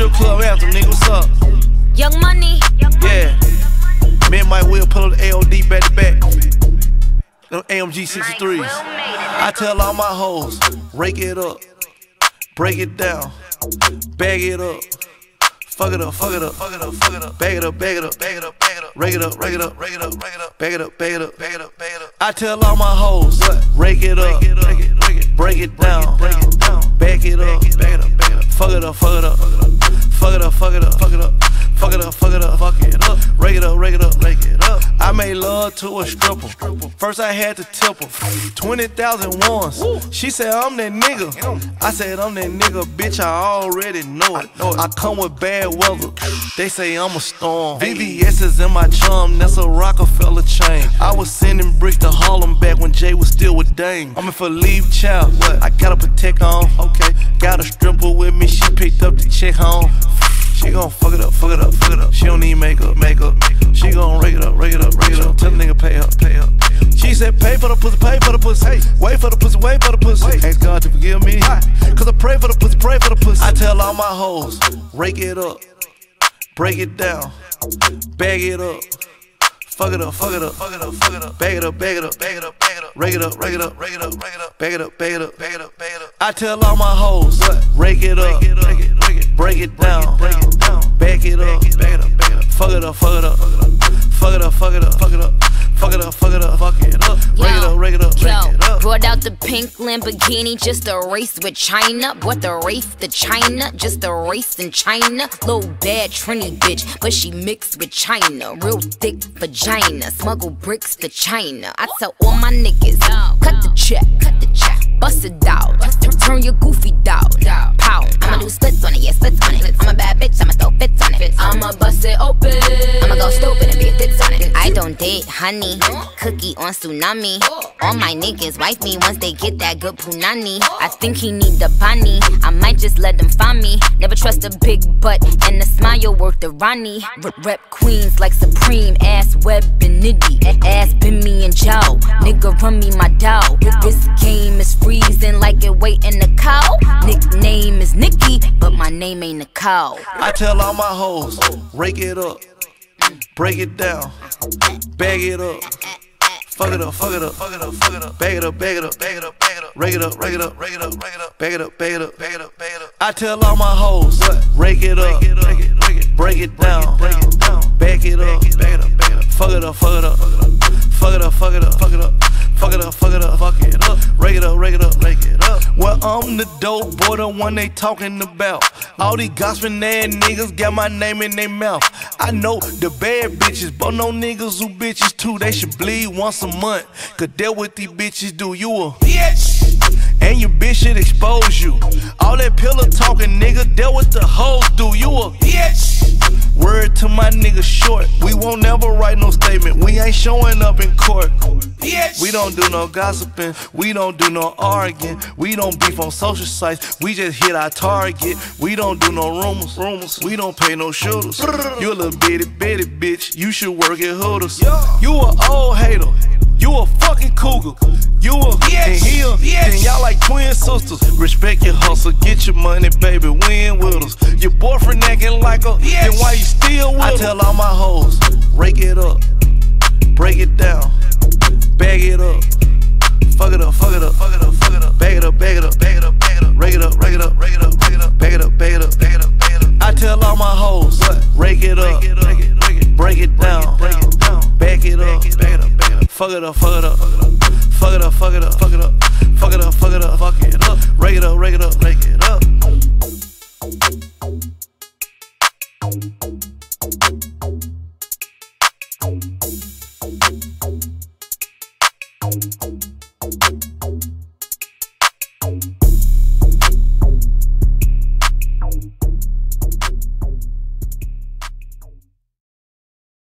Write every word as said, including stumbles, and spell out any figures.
Strip club anthem, nigga, what's up? Young Money. Yeah. Me and Mike Will pull up the A O D back to back. Them A M G sixty-threes. I tell all my hoes, rake it up, break it down, bag it up. Fuck it up, fuck it up, fuck it up, fuck it up. Bag it up, bag it up, bag it up, bag it up. Rake it up, rake it up, rake it up, rake it up. Bag it up, bag it up, bag it up, bag it up. I tell all my hoes, rake it up, break it down, bag it up, bag it up, bag it up. Fuck it up, fuck it up, fuck it up, fuck it up, fuck it up, fuck it up, fuck it up, fuck it up. Rake it up, rake it up, rake it up. I made love to a stripper. First I had to tip her twenty thousand once. She said I'm that nigga. I said I'm that nigga, bitch. I already know it. I come with bad weather. They say I'm a storm. V B S is in my chum. That's a Rockefeller chain. I was sending bricks to Harlem back when Jay was still with Dame. I'm in for leave child. I got a protect on. Okay. Got a stripper with me. She picked up the chick home. She gon' fuck it up, fuck it up, fuck it up. She don't need makeup, makeup. She gon' rake it up, rake it up, rake it up. Tell the nigga pay up, pay up. She said pay for the pussy, pay for the pussy. Hey, wait for the pussy, wait for the pussy. Ask God to forgive me, cause I pray for the pussy, pray for the pussy. I tell all my hoes, rake it up, break it down, bag it up. Fuck it up, fuck it up, fuck it up, fuck it up. Bag it up, bag it up, bag it up, bag it up. Rake it up, rake it up, rake it up, rake it up. Bag it up, bag it up, bag it up, bag it up. I tell all my hoes, rake it up, break it down, break it down, back it up, back it up, back it up. Fuck it up, fuck it up, fuck it up, fuck it up, fuck it up, fuck it up, fuck it up, fuck it up. Rake it up, rake it up, rake it up. Brought out the pink Lamborghini just to race with China. Bought the race to China just to race in China. Little bad Trinity bitch, but she mixed with China. Real thick vagina, smuggle bricks to China. I tell all my niggas, cut the check, cut the check, bust it down, turn your goofy down, pound. I'ma do splits on it, yeah, splits on it. I'm a bad bitch, I'ma throw fits on it. I'ma bust it open, I'ma go stupid and be a tits on it. I don't date honey, cookie on tsunami. All my niggas wife me once they get that good punani. I think he need the bunny, I might just let them find me. Never trust a big butt and a smile worth the Ronnie. Rep queens like Supreme, ass web and nitty. Ass been me and Joe, nigga run me my dough. This game is freezing like it waiting in the cow. Nickname is Nikki, but my name ain't Nicole. I tell all my hoes, rake it up, break it down, bag it up. Fuck it up, fuck it up, fuck it up, fuck it up. Bag it up, bag it up, bag it up, bag it up. Rake it up, rake it up, rake it up, rake it up. Bag it up, bag it up, bag it up, bag it up. I tell all my hoes, rake it up, break it down, bag it up, bag it up, bag it up. Fuck it up, fuck it up, fuck it up, fuck it up, fuck it up. Fuck it up, fuck it up, fuck it up. Rake it up, rake it up, rake it up. Well, I'm the dope boy, the one they talking about. All these gossiping ass niggas got my name in their mouth. I know the bad bitches, but no niggas who bitches too. They should bleed once a month, cause that what these bitches do. You a bitch, and your bitch should expose you. All that pillow talking, nigga, that what the hoes do. You a bitch. Word to my nigga short. We won't never write no statement. We ain't showing up in court. Bitch. We don't We don't do no gossiping, we don't do no arguing, we don't beef on social sites, we just hit our target, we don't do no rumors, rumors. We don't pay no shooters. You a little bitty bitty bitch, you should work at Hooters. You a old hater, you a fucking cougar, you a and here, and y'all like twin sisters. Respect your hustle, get your money, baby, win with us. Your boyfriend acting like a, then why you still with us? I tell all my hoes, rake it up, break it down. Bag it up, fuck it up, fuck it up, fuck it up, fuck it up. Bag it up, bag it up, bag it up, bag it up. Rake it up, rake it up, rake it up, rake it up. Bag it up, bag it up, bag it up, bag it up. I tell all my hoes, rake it up, break it down, back it up, bag it up, bag it up. Fuck it up, fuck it up, fuck it up, fuck it up, fuck it up, fuck it up, fuck it up, fuck it up. Rake it up, rake it up, rake it up.